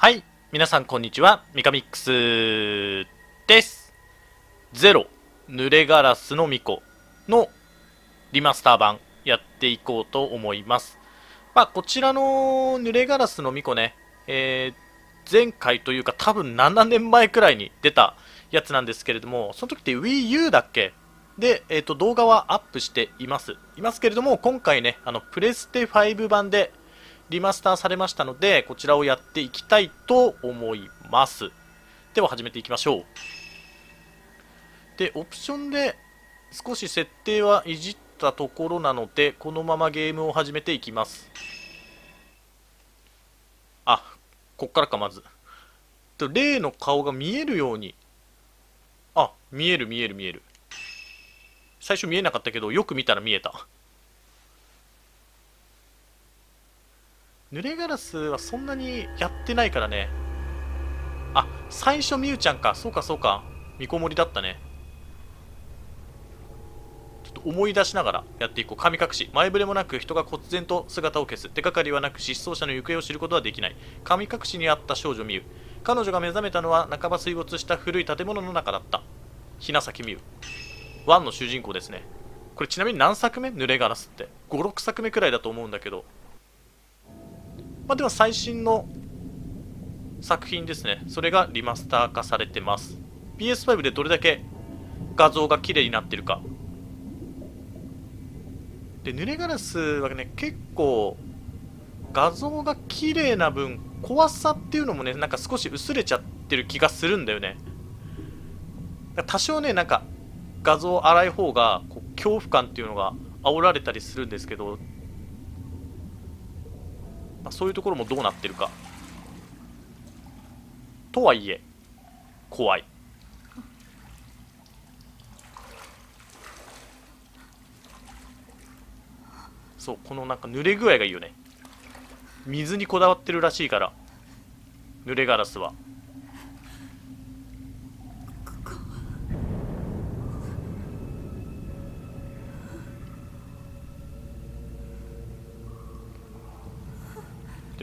はい、皆さんこんにちは、ミカミックスです。ゼロ、濡れガラスの巫女のリマスター版やっていこうと思います。まあ、こちらの濡れガラスの巫女ね、前回というか多分7年前くらいに出たやつなんですけれども、その時って Wii U だっけで、動画はアップしていますけれども、今回ね、プレステ5版でリマスターされましたので、こちらをやっていきたいと思います。では始めていきましょう。で、オプションで少し設定はいじったところなので、このままゲームを始めていきます。あ、こっからか、まず。例の顔が見えるように。あ、見える。最初見えなかったけど、よく見たら見えた。濡れガラスはそんなにやってないからね。あ、最初みゆちゃんか。そうか。みこもりだったね。ちょっと思い出しながらやっていこう。神隠し。前触れもなく人が忽然と姿を消す。手がかりはなく失踪者の行方を知ることはできない。神隠しにあった少女みゆ。彼女が目覚めたのは半ば水没した古い建物の中だった。雛咲みゆ。1の主人公ですね。これちなみに何作目？濡れガラスって。5、6作目くらいだと思うんだけど。まあでは最新の作品ですね。それがリマスター化されてます。PS5 でどれだけ画像が綺麗になってるか。で、濡れガラスはね、結構画像が綺麗な分、怖さっていうのもね、なんか少し薄れちゃってる気がするんだよね。多少ね、なんか画像荒い方がこう恐怖感っていうのが煽られたりするんですけど、そういうところもどうなってるかとはいえ怖い。そう、このなんか濡れ具合がいいよね。水にこだわってるらしいから、濡れガラスは。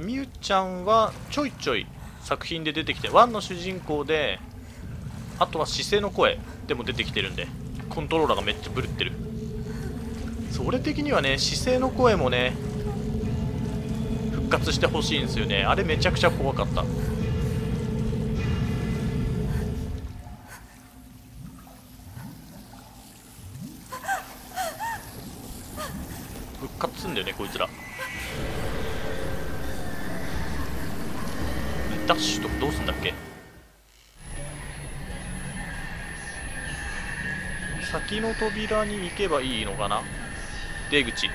みゆちゃんはちょいちょい作品で出てきて、ワンの主人公で、あとは姿勢の声でも出てきてるんで、コントローラーがめっちゃブルってる。それ的にはね、姿勢の声もね復活してほしいんですよね。あれめちゃくちゃ怖かった。復活すんだよね、こいつら。ダッシュとかどうすんだっけ。先の扉に行けばいいのかな。出口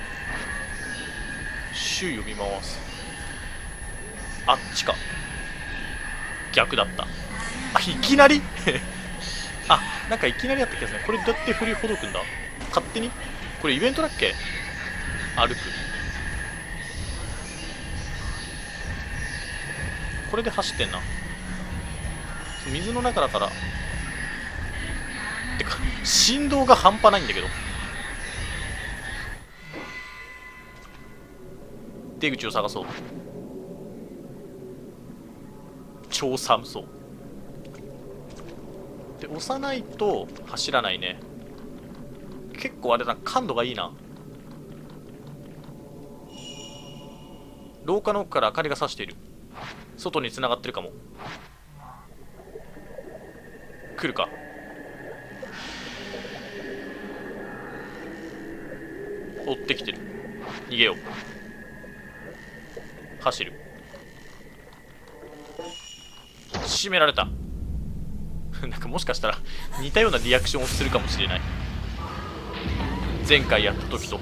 周囲を見回す。あっちか、逆だった。あ、いきなりあ、なんかいきなりあった気がするね。これどうやって振りほどくんだ。勝手にこれイベントだっけ。歩く。これで走ってんな。水の中だから。てか振動が半端ないんだけど。出口を探そう。超寒そうで、押さないと走らないね。結構あれだ、感度がいいな。廊下の奥から明かりが差している。外に繋がってるかも。来るか。追ってきてる。逃げよう。走る。閉められたなんかもしかしたら似たようなリアクションをするかもしれない、前回やった時と。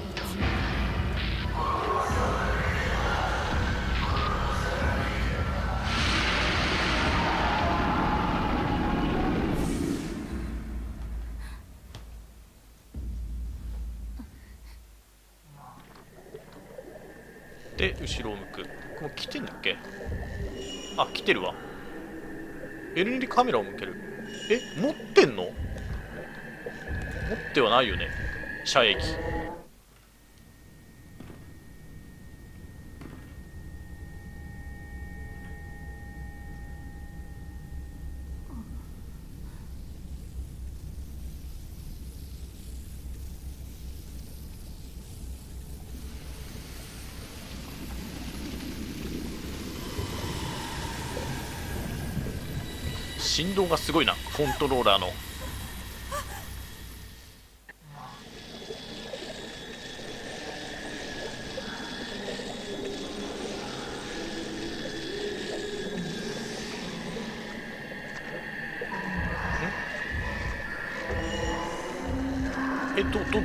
で、後ろを向く。もう来てんだっけ。あ、来てるわ。L2 でカメラを向ける。え、持ってんの？持ってはないよね。遮影機。振動がすごいな、コントローラーの。どこ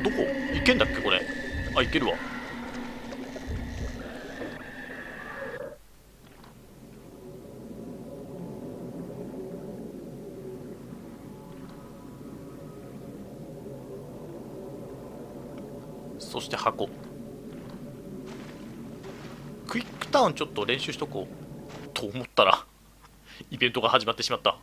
いけんだっけこれ。あ、いけるわ。そして箱。クイックターンちょっと練習しとこうと思ったらイベントが始まってしまった。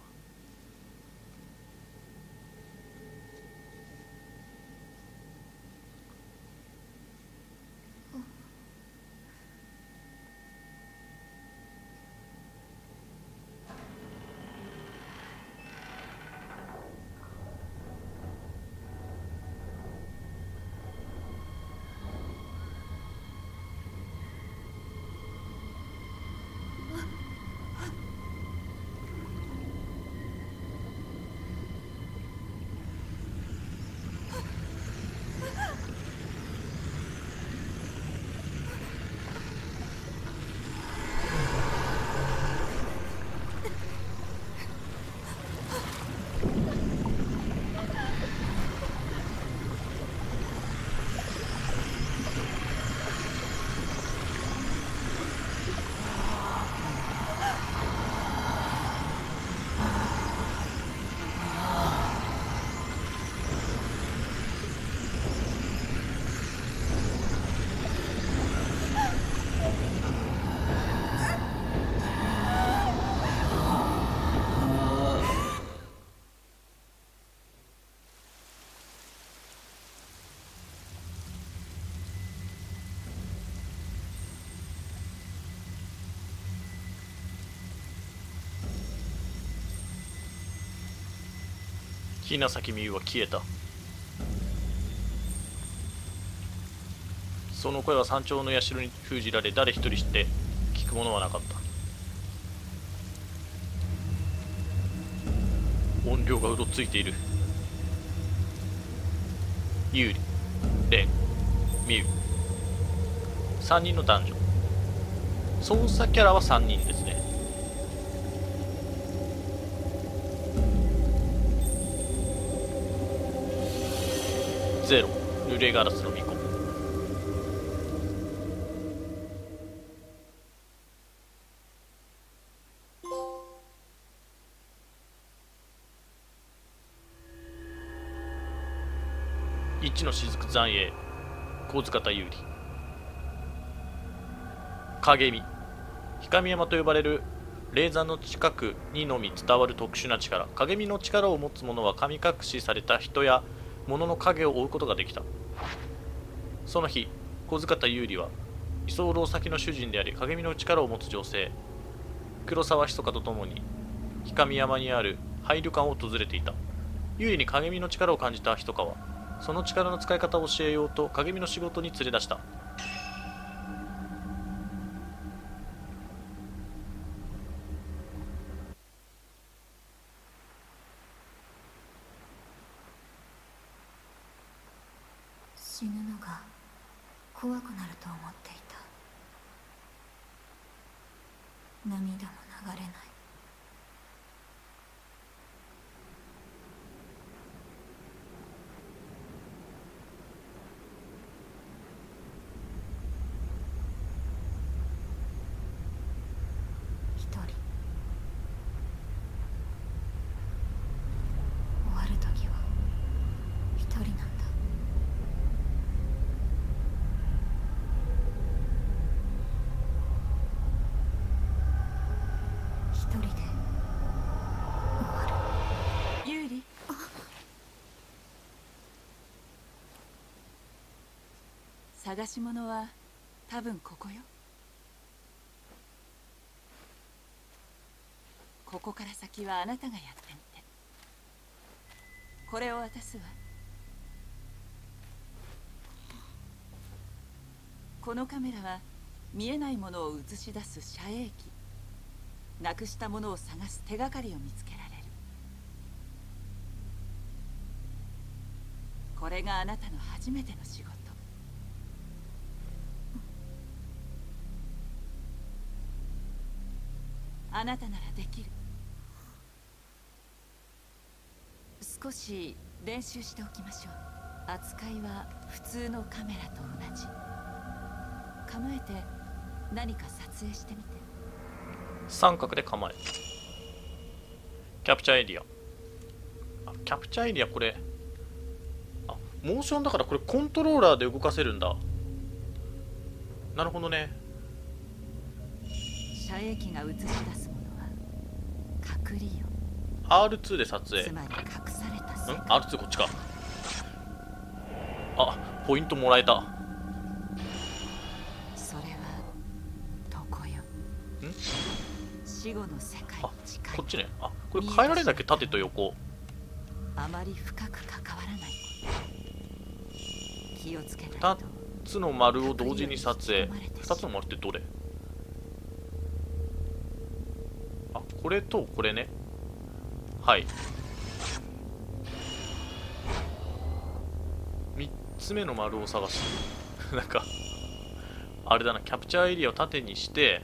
稲崎美優は消えた。その声は山頂の社に封じられ、誰一人知って聞くものはなかった。音量がうろついている。ユーリ、レン、ミユ、3人の男女。操作キャラは3人ですね。ゼロ、濡れガラスの巫女。一の雫残影、小塚田優里。影見、光山と呼ばれる霊山の近くにのみ伝わる特殊な力。影見の力を持つ者は神隠しされた人や物の影を追うことができた。その日、小塚田優里は居候先の主人であり、影見の力を持つ女性黒沢ひそかと共に氷上山にある廃旅館を訪れていた。優里に影見の力を感じたひそかは、その力の使い方を教えようと影見の仕事に連れ出した。死ぬのが怖くなると思っていた。涙も流れない。一人。終わる時は一人なんだ。探し物は多分ここよ。ここから先はあなたがやってみて。これを渡すわ。このカメラは見えないものを映し出す遮影機。なくしたものを探す手がかりを見つけられる。これがあなたの初めての仕事。あなたならできる。少し練習しておきましょう。扱いは普通のカメラと同じ。構えて何か撮影してみて。三角で構える。キャプチャーエリア。あ、キャプチャーエリアこれ。あ、モーションだからこれコントローラーで動かせるんだ。なるほどね。射影が映し出すものは隔離よ。R2 で撮影。つまり隠された。うん、R2 こっちか。あ、ポイントもらえた。それはどこよ。ん？死後の世界に近い。あ、こっちね。あ、これ変えられるだけ縦と横。あまり深く関わらない。気をつけないと。2つの丸を同時に撮影。2つの丸ってどれ？あ、これとこれね。はい。3つ目の丸を探す。なんかあれだな、キャプチャーエリアを縦にして、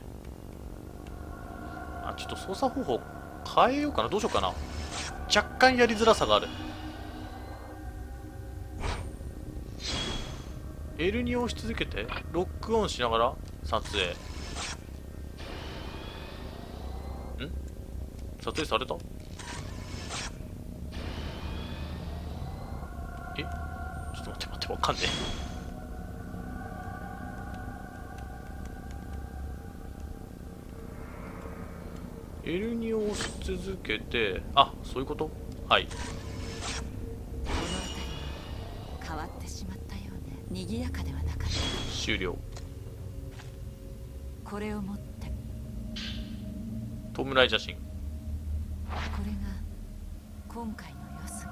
あ、ちょっと操作方法変えようかな。どうしようかな。若干やりづらさがある。 L2 を押し続けてロックオンしながら撮影。ん？撮影された？わかんねえ。L2 を押し続けて、あ、そういうこと？はい。この辺り変わってしまったようね。賑やかではなかった。終了。これを持って。弔い写真。これが今回の様子。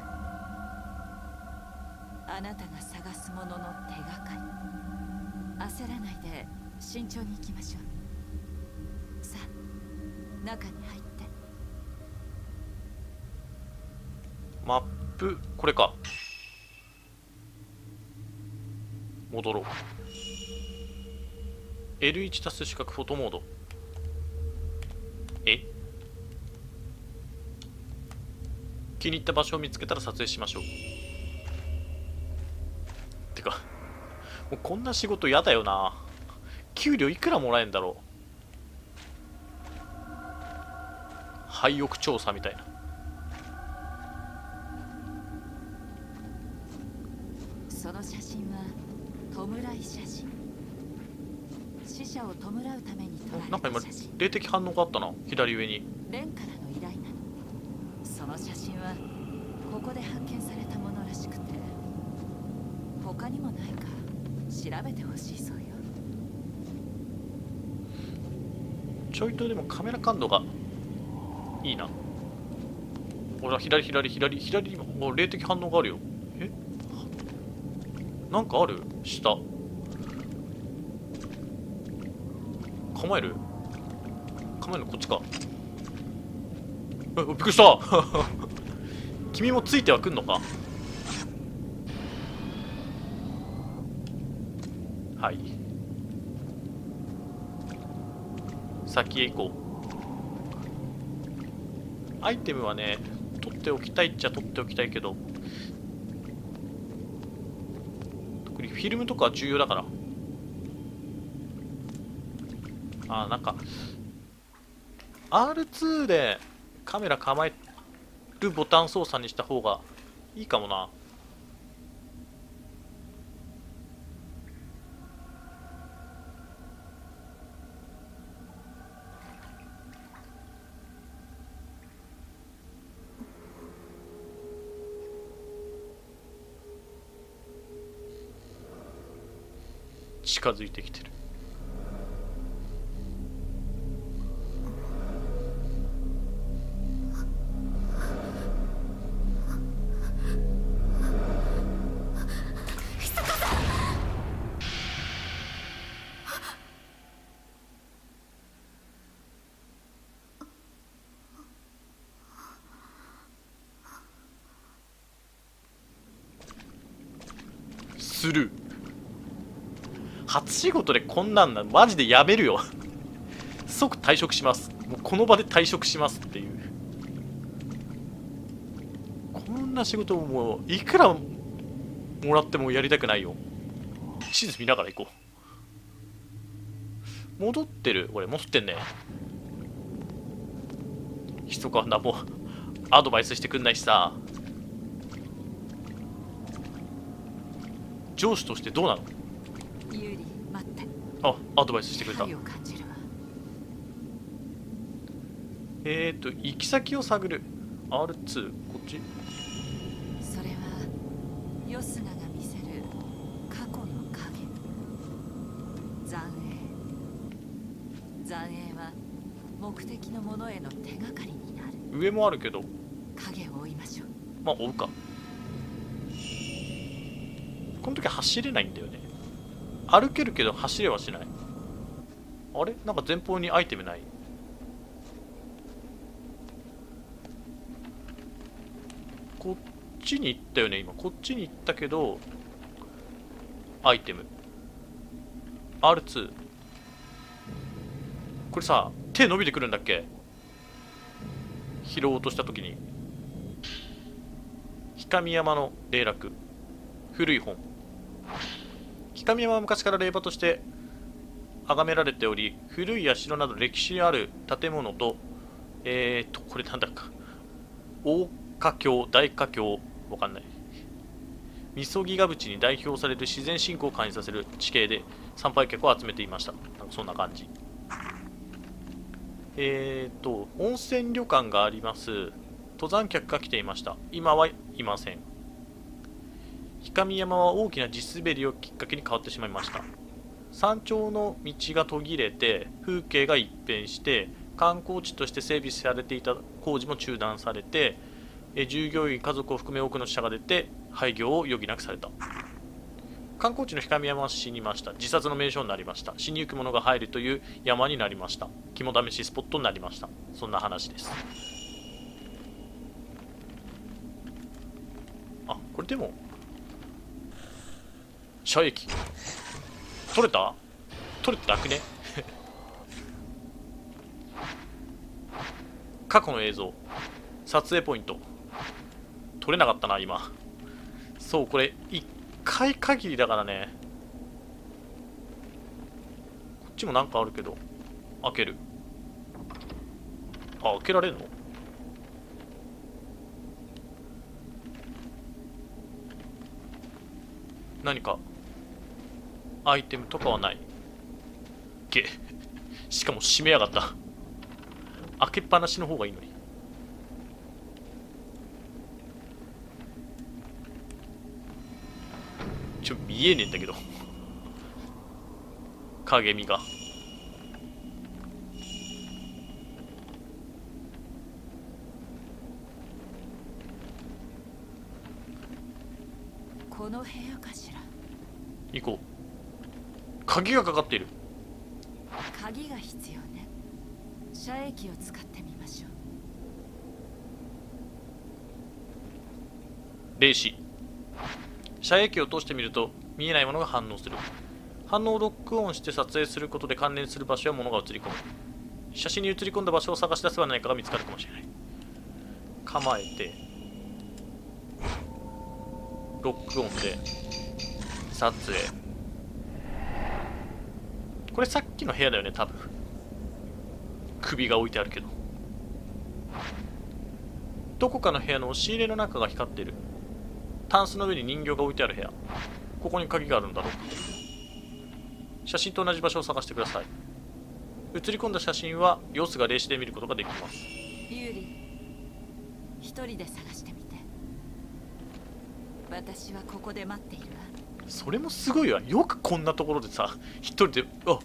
あなたが探すものの手がかり。焦らないで慎重に行きましょう。さあ、中に入って。マップ、これか。戻ろう。 L1 たす四角フォトモード。え、気に入った場所を見つけたら撮影しましょう。もうこんな仕事嫌だよな。給料いくらもらえんだろう。廃屋調査みたいな。その写真は弔い写真。死者を弔うために撮られた写真。なんか今霊的反応があったな、左上に。レンからの依頼なの。その写真はここで発見されたものらしくて、他にもないか調べてほしいそうよ。ちょいとでもカメラ感度がいいな。ほら、左にも霊的反応があるよ。え、なんかある。下構える。構えるのこっちか。え、びっくりした。君もついてはくんのか。はい、先へ行こう。アイテムはね、取っておきたいっちゃ取っておきたいけど、特にフィルムとかは重要だから。あー、なんか R2 でカメラ構えるボタン操作にした方がいいかもな。近づいてきてる。スルー。初仕事でこんなんな、マジでやめるよ。即退職します、もうこの場で退職しますっていう。こんな仕事もういくらもらってもやりたくないよ。地図見ながら行こう。戻ってる、俺戻ってんね。人かな、もうアドバイスしてくんないしさ。上司としてどうなの？ユーリ、待って。あ、アドバイスしてくれた。行き先を探る。R2、こっち。それはヨスナが見せる過去の影。残影。残影は目的のものへの手がかりになる。上もあるけど。影を追いましょう。まあ追うか。この時走れないんだよね。歩けるけど走れはしない。あれ、なんか前方にアイテムない。こっちに行ったよね。今こっちに行ったけどアイテム R2。 これさ、手伸びてくるんだっけ、拾おうとした時に。氷上山の霊落、古い本。氷上山は昔から霊場として崇められており、古い社など歴史ある建物と、これなんだか、大華経、大華経、わかんない。みそぎが淵に代表される自然信仰を感じさせる地形で参拝客を集めていました。なんかそんな感じ。温泉旅館があります。登山客が来ていました。今はいません。氷上山は大きな地滑りをきっかけに変わってしまいました。山頂の道が途切れて風景が一変して、観光地として整備されていた工事も中断されて、従業員家族を含め多くの死者が出て廃業を余儀なくされた。観光地の氷上山は死にました。自殺の名所になりました。死にゆく者が入るという山になりました。肝試しスポットになりました。そんな話です。あ、これでも射撃取れた？取れてなくね？過去の映像撮影ポイント取れなかったな今。そう、これ1回限りだからね。こっちもなんかあるけど開ける。あ、開けられるの？何かアイテムとかはない。ゲッ。しかも閉めやがった。開けっぱなしの方がいいのに。見えねえんだけど。影見が。この部屋かしら。行こう。鍵がかかっている。鍵が必要ね。遮液を使ってみましょう。霊視。遮液を通してみると見えないものが反応する。反応をロックオンして撮影することで関連する場所やものが映り込む。写真に映り込んだ場所を探し出せば何かが見つかるかもしれない。構えてロックオンで撮影。これさっきの部屋だよね多分。首が置いてあるけど、どこかの部屋の押し入れの中が光っている。タンスの上に人形が置いてある部屋。ここに鍵があるんだろうか。写真と同じ場所を探してください。映り込んだ写真は様子が霊視で見ることができます。ユーリ、一人で探してみて。私はここで待っているわ。それもすごいわ。よくこんなところでさ、一人で、あ、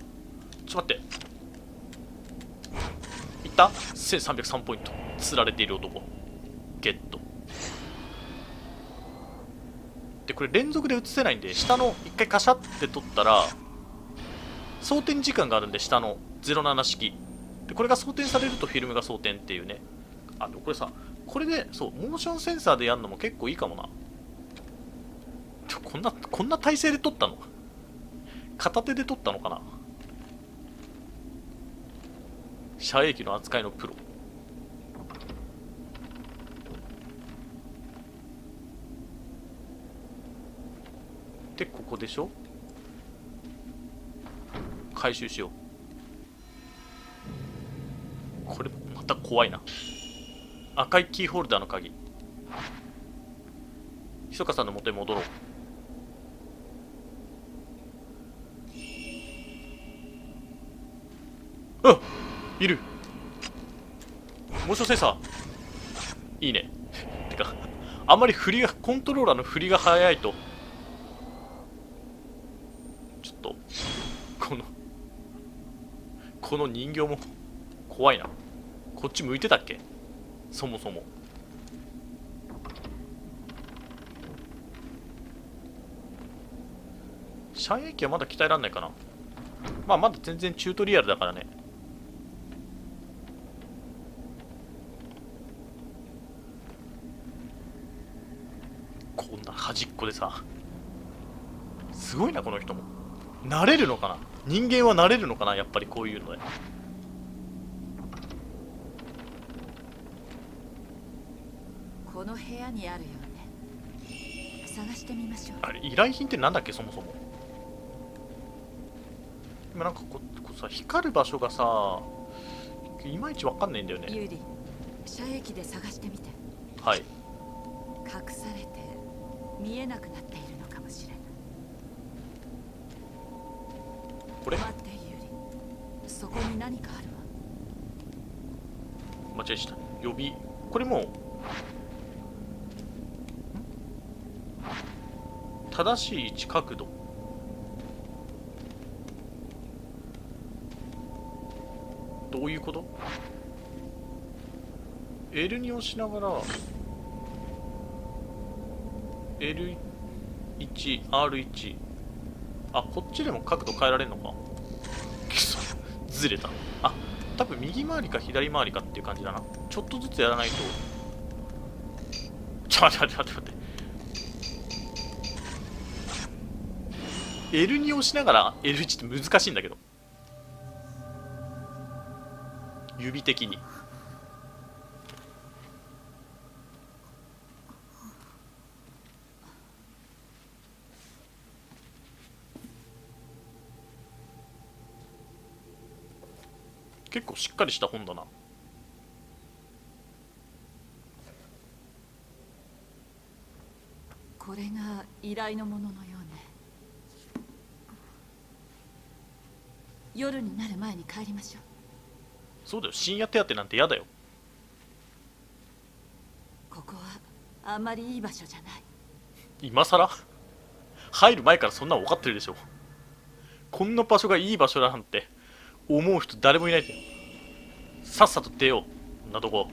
ちょっと待って。いった ?1303 ポイント。釣られている男。ゲット。で、これ連続で映せないんで、下の一回カシャって取ったら、装填時間があるんで、下の07式。で、これが装填されるとフィルムが装填っていうね。あ、でもこれさ、これで、そう、モーションセンサーでやるのも結構いいかもな。こんな体勢で取ったの？片手で取ったのかな？射影機の扱いのプロ。で、ここでしょ？回収しよう。これまた怖いな。赤いキーホルダーの鍵。ひそかさんの元へ戻ろう。あっ、いる。モーションセンサーいいね。てかあんまり振りが、コントローラーの振りが早いとちょっとこの人形も怖いな。こっち向いてたっけそもそも。射影機はまだ鍛えられないかな。まあまだ全然チュートリアルだからね。こんな端っこでさ、すごいなこの人も。慣れるのかな、人間は慣れるのかな、やっぱりこういうので。この部屋にあるよね。探してみましょう。あれ依頼品ってなんだっけそもそも。今なんかこうさ、光る場所がさいまいちわかんないんだよね。ユーリ、射撃で探してみて。はい。隠されて見えなくなっているのかもしれない。これ。待ってユーリ、そこに何かあるわ。間違えした。予備。これもう。正しい位置角度。どういうこと？ L2 をしながら L1、R1。 あ、こっちでも角度変えられるのか。くそ、ずれた。あ、多分右回りか左回りかっていう感じだな。ちょっとずつやらないと。ちょ待って。L2 をしながら L1 って難しいんだけど、指的に。結構しっかりした本だな。これが依頼のもののようね。夜になる前に帰りましょう。そうだよ、深夜手当なんてやだよ。ここはあんまりいい場所じゃない。今さら入る前からそんなの分かってるでしょ。こんな場所がいい場所だなんて思う人誰もいないで。さっさと出よう。こんなとこ。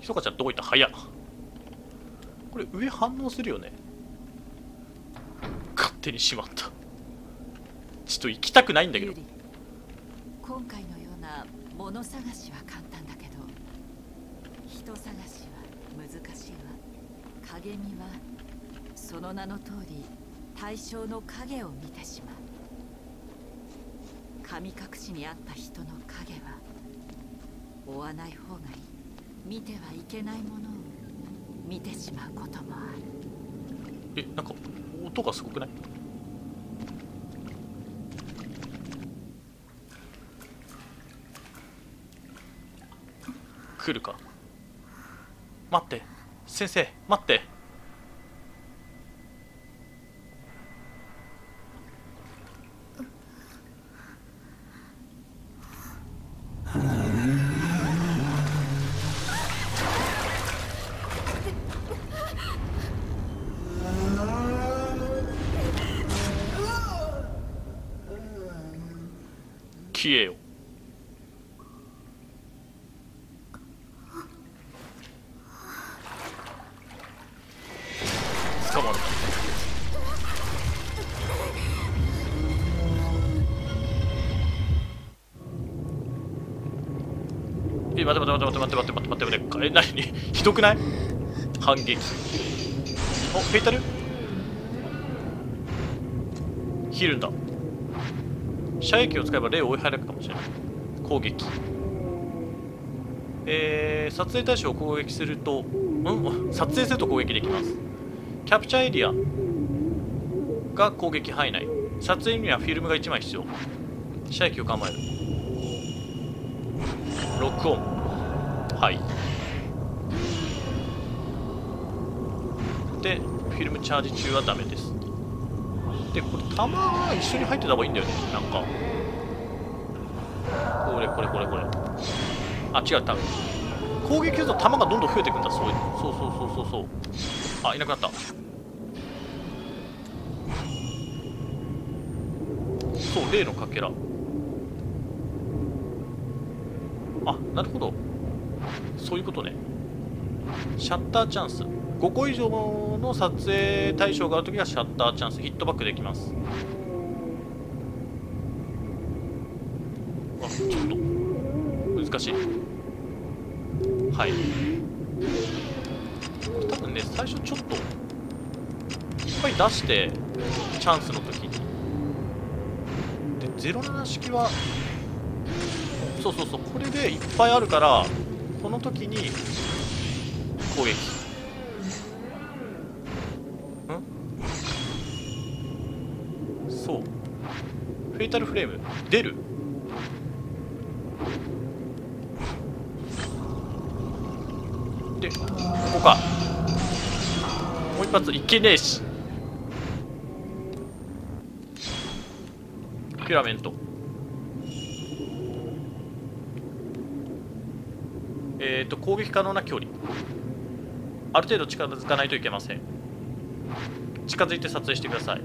ひそかちゃんどこ行った？早っ。これ上反応するよね。勝手にしまった。ちょっと行きたくないんだけど。今回のような物探しは簡単だけど、人探しは難しいわ。影見はその名の通り対象の影を見てしまう。神隠しにあった人の影は追わない方がいい。見てはいけないものを見てしまうこともある。なんか音がすごくない？来るか。待って先生、待って。消えよ。捕まる。待て待て待て待て待て待て待て待て待て。何ひどくない？反撃。お、フェイタルヒールだ。射撃を使えば霊を追い払えるかもしれない。攻撃。撮影対象を攻撃すると、撮影すると攻撃できます。キャプチャーエリアが攻撃範囲内。撮影にはフィルムが1枚必要。射撃を構える。ロックオン。はい。で、フィルムチャージ中はダメです。で、これ弾は一緒に入ってた方がいいんだよね。なんかこれあ、違う、多分攻撃すると弾がどんどん増えていくんだ。そう、あ、いなくなった。そう、例のかけら。あ、なるほど、そういうことね。シャッターチャンス。5個以上の撮影対象があるときはシャッターチャンス。ヒットバックできます。あ、ちょっと難しい。はい、多分ね、最初ちょっといっぱい出してチャンスの時にで、07式はそうこれでいっぱいあるから、この時に攻撃。フェイタルフレーム出る。で、ここか。もう一発いけねえし。ピュラメント。攻撃可能な距離。ある程度近づかないといけません。近づいて撮影してください。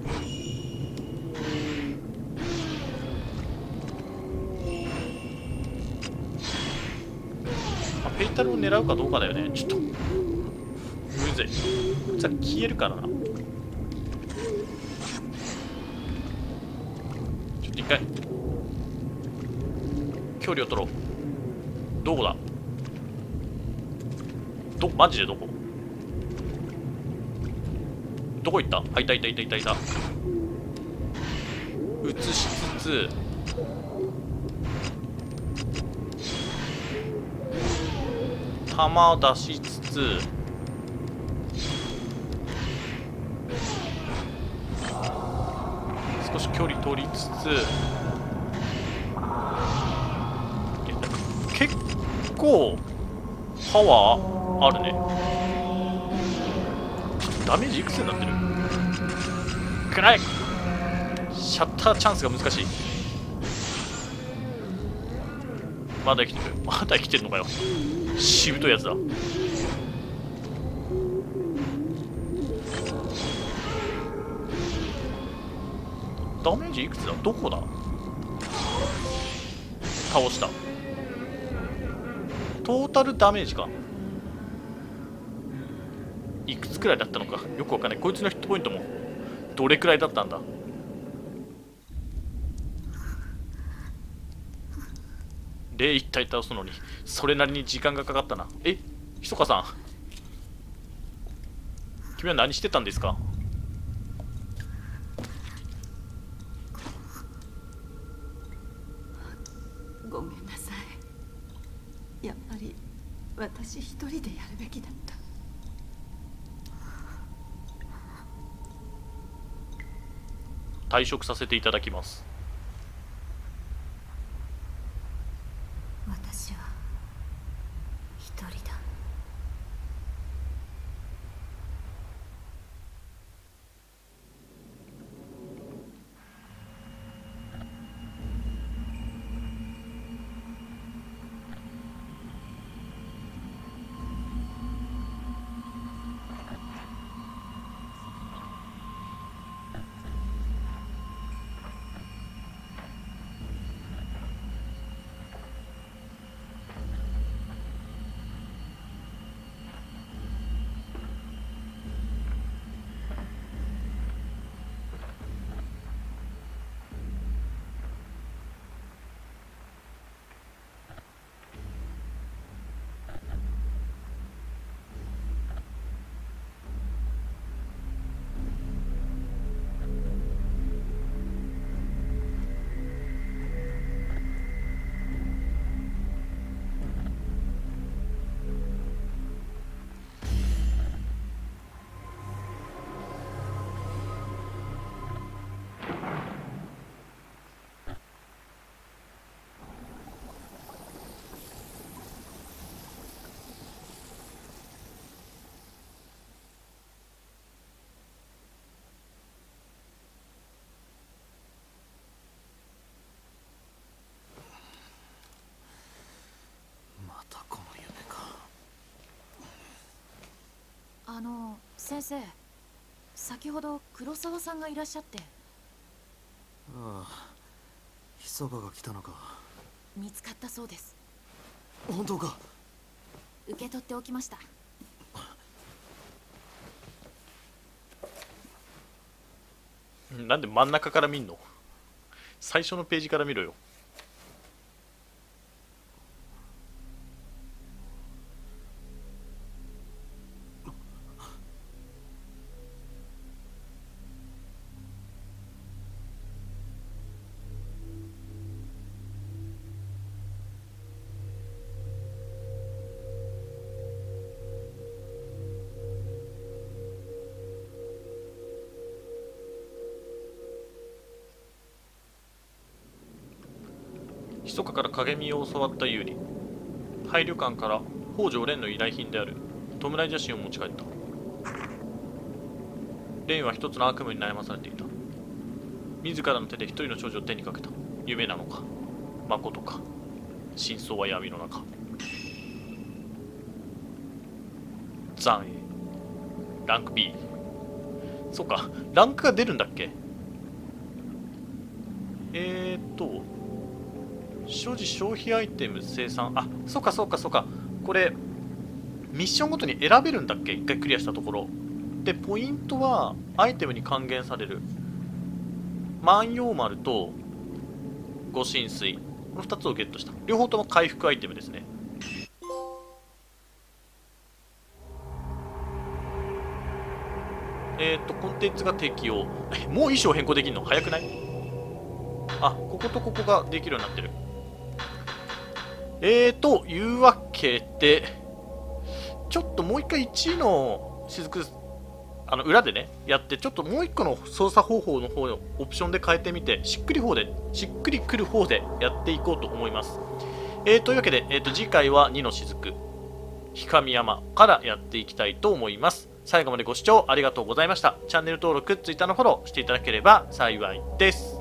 フェイタルを狙うかどうかだよね。ちょっとむずい。こいつは消えるからな。ちょっと一回距離を取ろう。どこだ、マジでどこ行った。あ、いた。映しつつ、弾を出しつつ、少し距離取りつつ、結構パワーあるね。ちょっとダメージいくつになってるくらい。シャッターチャンスが難しい。まだ生きてる。のかよ。しぶといやつだ。ダメージいくつだ。どこだ。倒した。トータルダメージか。いくつくらいだったのかよくわかんない。こいつのヒットポイントもどれくらいだったんだ。霊一体倒すのにそれなりに時間がかかったな。え、ひそかさん、君は何してたんですか。ごめんなさい。やっぱり私一人でやるべきだった。退職させていただきます。私は一人だ。先生、先ほど黒沢さんがいらっしゃって。ああ、ヒソカが来たのか。見つかったそうです。本当か。受け取っておきました。なんで真ん中から見んの？最初のページから見ろよ。密かから影見を教わった有利、廃旅館から北条蓮の依頼品である弔い写真を持ち帰った。蓮は一つの悪夢に悩まされていた。自らの手で一人の少女を手にかけた。夢なのかまことか、真相は闇の中。残影ランク B。 そっか、ランクが出るんだっけ。所持消費アイテム生産、あ、そうかそうかそうか、これミッションごとに選べるんだっけ。一回クリアしたところでポイントはアイテムに還元される。万葉丸と御神水、この2つをゲットした。両方とも回復アイテムですね。コンテンツが適用。もう衣装変更できるの早くない？あ、こことここができるようになってる。いうわけで、ちょっともう一回1位の雫、裏でね、やって、ちょっともう一個の操作方法の方のオプションで変えてみて、しっくりくる方でやっていこうと思います。というわけで、次回は2の雫、日神山からやっていきたいと思います。最後までご視聴ありがとうございました。チャンネル登録、Twitter のフォローしていただければ幸いです。